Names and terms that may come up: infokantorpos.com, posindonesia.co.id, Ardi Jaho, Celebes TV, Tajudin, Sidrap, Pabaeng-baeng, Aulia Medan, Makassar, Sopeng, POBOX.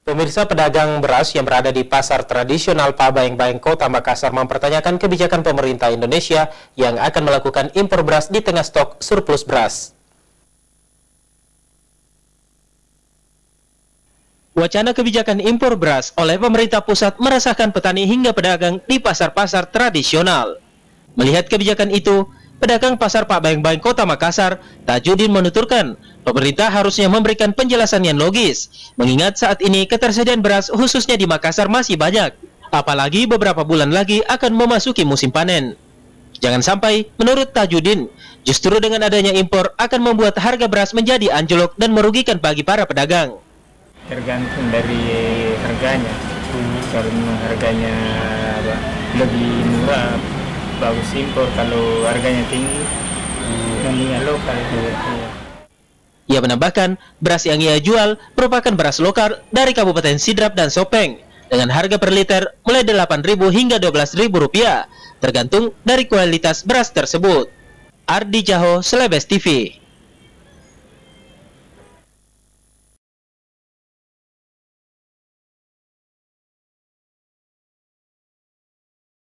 Pemirsa, pedagang beras yang berada di pasar tradisional Pabaeng-baeng Kota Makassar mempertanyakan kebijakan pemerintah Indonesia yang akan melakukan impor beras di tengah stok surplus beras. Wacana kebijakan impor beras oleh pemerintah pusat meresahkan petani hingga pedagang di pasar-pasar tradisional. Melihat kebijakan itu, pedagang pasar Pabaeng-baeng Kota Makassar, Tajudin menuturkan, pemerintah harusnya memberikan penjelasan yang logis, mengingat saat ini ketersediaan beras khususnya di Makassar masih banyak, apalagi beberapa bulan lagi akan memasuki musim panen. Jangan sampai, menurut Tajudin, justru dengan adanya impor akan membuat harga beras menjadi anjlok dan merugikan bagi para pedagang. Tergantung dari harganya, kalau harganya lebih murah, bagus impor, kalau harganya tinggi, namanya lokal juga. Ia menambahkan, beras yang ia jual merupakan beras lokal dari Kabupaten Sidrap dan Sopeng dengan harga per liter mulai Rp8.000 hingga Rp12.000, tergantung dari kualitas beras tersebut. Ardi Jaho, Celebes TV.